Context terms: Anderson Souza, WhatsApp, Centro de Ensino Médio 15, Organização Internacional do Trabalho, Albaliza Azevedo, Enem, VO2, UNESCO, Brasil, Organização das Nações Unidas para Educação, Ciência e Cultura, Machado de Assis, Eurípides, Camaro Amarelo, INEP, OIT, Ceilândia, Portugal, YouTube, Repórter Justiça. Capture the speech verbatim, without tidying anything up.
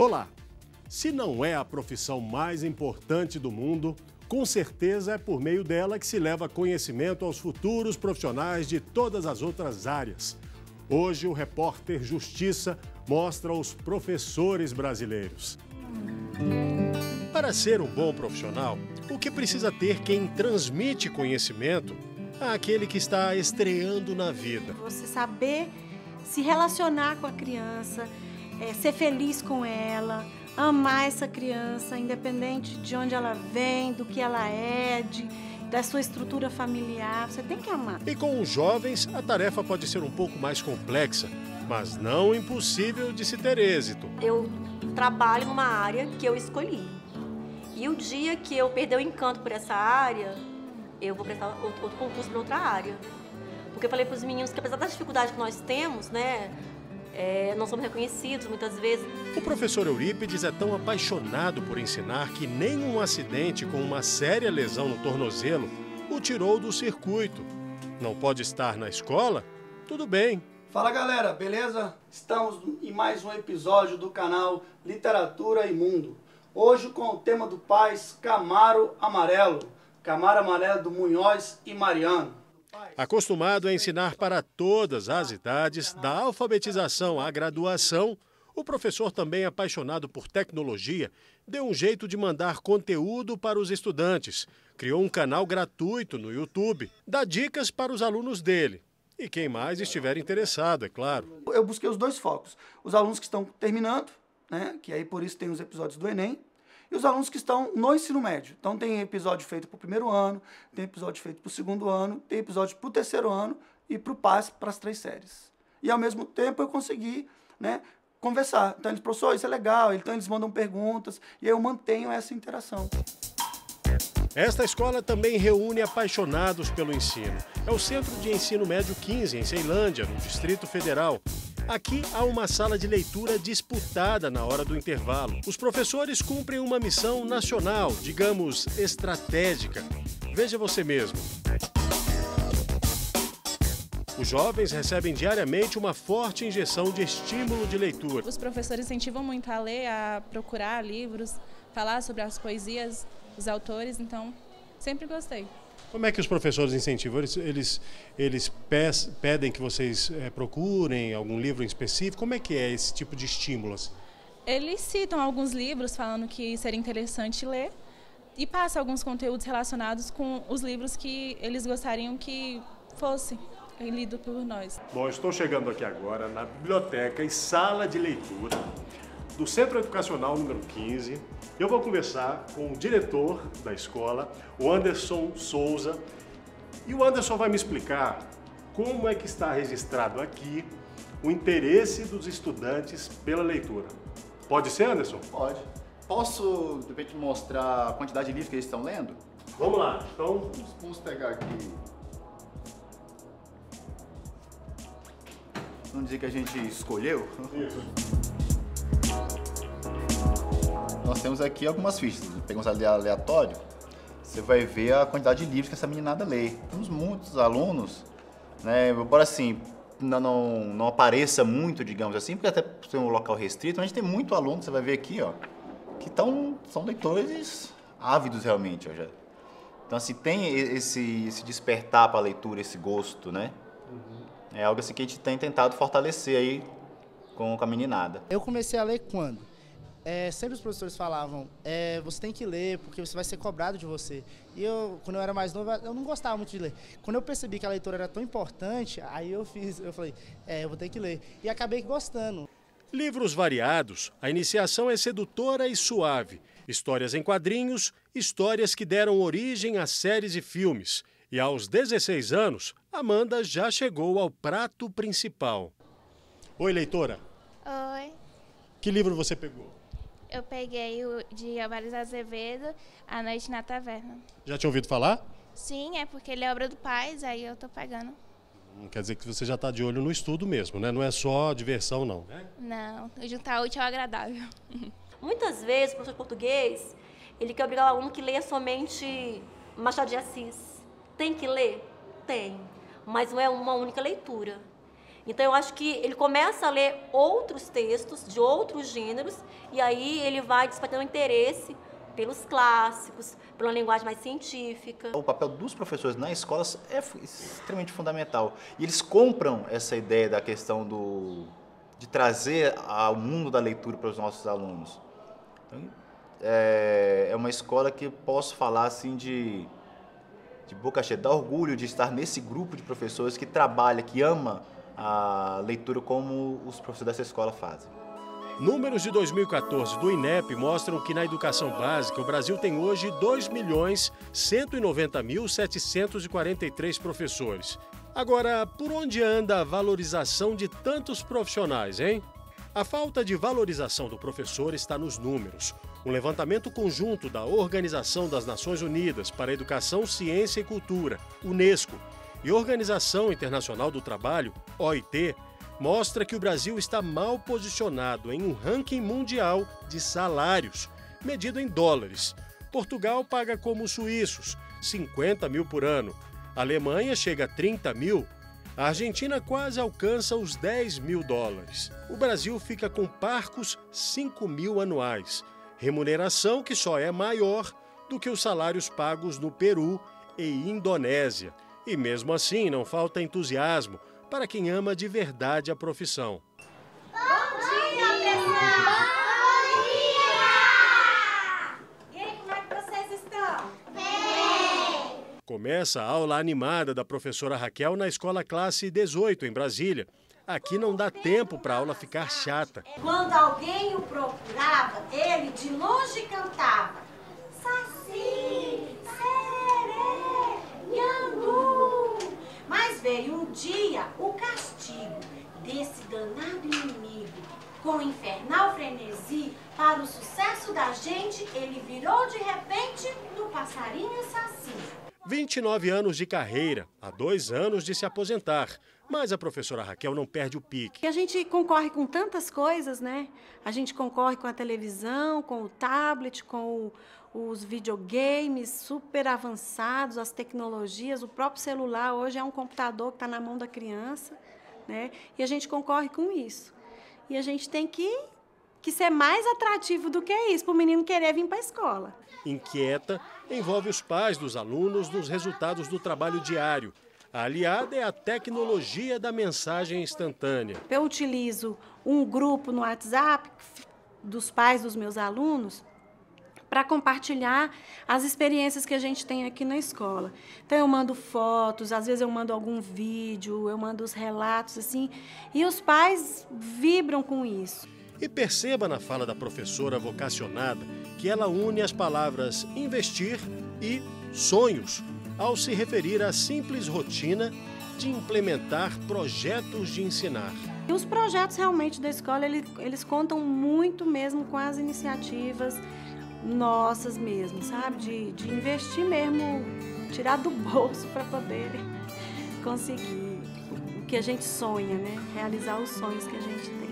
Olá! Se não é a profissão mais importante do mundo, com certeza é por meio dela que se leva conhecimento aos futuros profissionais de todas as outras áreas. Hoje, o Repórter Justiça mostra os professores brasileiros. Para ser um bom profissional, o que precisa ter quem transmite conhecimento àquele que está estreando na vida? Você saber se relacionar com a criança, é, ser feliz com ela, amar essa criança, independente de onde ela vem, do que ela é, de, da sua estrutura familiar, você tem que amar. E com os jovens, a tarefa pode ser um pouco mais complexa, mas não impossível de se ter êxito. Eu trabalho numa área que eu escolhi. E o dia que eu perder o encanto por essa área, eu vou prestar outro, outro concurso para outra área. Porque eu falei para os meninos que, apesar das dificuldades que nós temos, né, é, não somos reconhecidos muitas vezes. O professor Eurípides é tão apaixonado por ensinar que nem um acidente com uma séria lesão no tornozelo o tirou do circuito. Não pode estar na escola? Tudo bem. Fala, galera, beleza? Estamos em mais um episódio do canal Literatura e Mundo. Hoje com o tema do Paz, Camaro Amarelo. Camaro Amarelo do Munhoz e Mariano. Acostumado a ensinar para todas as idades, da alfabetização à graduação, o professor, também apaixonado por tecnologia, deu um jeito de mandar conteúdo para os estudantes. Criou um canal gratuito no YouTube, dá dicas para os alunos dele. E quem mais estiver interessado, é claro. Eu busquei os dois focos. Os alunos que estão terminando, né, que aí por isso tem os episódios do Enem, e os alunos que estão no ensino médio. Então tem episódio feito para o primeiro ano, tem episódio feito para o segundo ano, tem episódio para o terceiro ano e para o P A S, para as três séries. E ao mesmo tempo eu consegui, né, conversar. Então eles, professor, isso é legal, então eles mandam perguntas e eu mantenho essa interação. Esta escola também reúne apaixonados pelo ensino. É o Centro de Ensino Médio quinze, em Ceilândia, no Distrito Federal. Aqui há uma sala de leitura disputada na hora do intervalo. Os professores cumprem uma missão nacional, digamos, estratégica. Veja você mesmo. Os jovens recebem diariamente uma forte injeção de estímulo de leitura. Os professores incentivam muito a ler, a procurar livros, falar sobre as poesias, os autores, então sempre gostei. Como é que os professores incentivam? Eles, eles, eles pedem que vocês é, procurem algum livro em específico? Como é que é esse tipo de estímulo? Eles citam alguns livros falando que seria interessante ler e passa alguns conteúdos relacionados com os livros que eles gostariam que fosse lido por nós. Bom, eu estou chegando aqui agora na biblioteca e sala de leitura do Centro Educacional número quinze, eu vou conversar com o diretor da escola, o Anderson Souza, e o Anderson vai me explicar como é que está registrado aqui o interesse dos estudantes pela leitura. Pode ser, Anderson? Pode. Posso, de repente, mostrar a quantidade de livros que eles estão lendo? Vamos lá, então... Vamos pegar aqui... Vamos dizer que a gente escolheu? Isso. Nós temos aqui algumas fichas, pegamos aleatório, você vai ver a quantidade de livros que essa meninada lê. Temos muitos alunos, né, embora assim, não, não, não apareça muito, digamos assim, porque até tem um local restrito, mas a gente tem muito aluno, você vai ver aqui, ó, que tão, são leitores ávidos realmente. Ó, já. Então assim, tem esse, esse despertar para a leitura, esse gosto, né? Uhum. É algo assim que a gente tem tentado fortalecer aí com, com a meninada. Eu comecei a ler quando? É, sempre os professores falavam, é, você tem que ler porque você vai ser cobrado de você. E eu, quando eu era mais novo, eu não gostava muito de ler. Quando eu percebi que a leitura era tão importante, aí eu fiz, eu falei, é, eu vou ter que ler. E acabei gostando. Livros variados, a iniciação é sedutora e suave. Histórias em quadrinhos, histórias que deram origem a séries e filmes. E aos dezesseis anos, Amanda já chegou ao prato principal. Oi, leitora. Oi. Que livro você pegou? Eu peguei o de Albaliza Azevedo, A Noite na Taverna. Já tinha ouvido falar? Sim, é porque ele é obra do Paz, aí eu tô pegando. Hum, quer dizer que você já tá de olho no estudo mesmo, né? Não é só diversão, não, né? Não, juntar útil ao agradável. Muitas vezes, o professor de português, ele quer obrigar o aluno que leia somente Machado de Assis. Tem que ler? Tem. Mas não é uma única leitura. Então, eu acho que ele começa a ler outros textos de outros gêneros e aí ele vai despertando interesse pelos clássicos, por uma linguagem mais científica. O papel dos professores na escola é extremamente fundamental. E eles compram essa ideia da questão do, de trazer ao mundo da leitura para os nossos alunos. É, é uma escola que eu posso falar assim de, de boca cheia, dá orgulho de estar nesse grupo de professores que trabalha, que ama a leitura como os professores dessa escola fazem. Números de dois mil e quatorze do I N E P mostram que na educação básica o Brasil tem hoje dois milhões cento e noventa mil setecentos e quarenta e três professores. Agora, por onde anda a valorização de tantos profissionais, hein? A falta de valorização do professor está nos números. Um levantamento conjunto da Organização das Nações Unidas para Educação, Ciência e Cultura, UNESCO, e Organização Internacional do Trabalho, O I T, mostra que o Brasil está mal posicionado em um ranking mundial de salários, medido em dólares. Portugal paga como os suíços, cinquenta mil por ano. A Alemanha chega a trinta mil. A Argentina quase alcança os dez mil dólares. O Brasil fica com parcos cinco mil anuais. Remuneração que só é maior do que os salários pagos no Peru e Indonésia. E mesmo assim, não falta entusiasmo para quem ama de verdade a profissão. Bom dia, pessoal! Bom dia! E aí, como é que vocês estão? Bem! Começa a aula animada da professora Raquel na Escola Classe dezoito, em Brasília. Aqui não dá tempo para a aula ficar chata. Quando alguém o procurava, ele de longe cantava. Saci, sererê, nhangu. Mas veio um dia o castigo desse danado inimigo. Com infernal frenesi, para o sucesso da gente, ele virou de repente no passarinho saci. vinte e nove anos de carreira, há dois anos de se aposentar. Mas a professora Raquel não perde o pique. A gente concorre com tantas coisas, né? A gente concorre com a televisão, com o tablet, com o, os videogames super avançados, as tecnologias, o próprio celular hoje é um computador que está na mão da criança, né? E a gente concorre com isso. E a gente tem que, que ser mais atrativo do que isso, para o menino querer vir para a escola. Inquieta, envolve os pais dos alunos nos resultados do trabalho diário. A aliada é a tecnologia da mensagem instantânea. Eu utilizo um grupo no WhatsApp dos pais dos meus alunos para compartilhar as experiências que a gente tem aqui na escola. Então eu mando fotos, às vezes eu mando algum vídeo, eu mando os relatos, assim, e os pais vibram com isso. E perceba na fala da professora vocacionada que ela une as palavras investir e sonhos, ao se referir à simples rotina de implementar projetos de ensinar. E os projetos realmente da escola, eles, eles contam muito mesmo com as iniciativas nossas mesmo, sabe? De, de investir mesmo, tirar do bolso para poder conseguir o que a gente sonha, né? Realizar os sonhos que a gente tem.